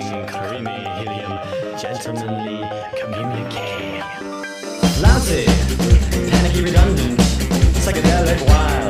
touching, creamy helium, gentlemanly communique. Lousy, panicky redundant, psychedelic wine.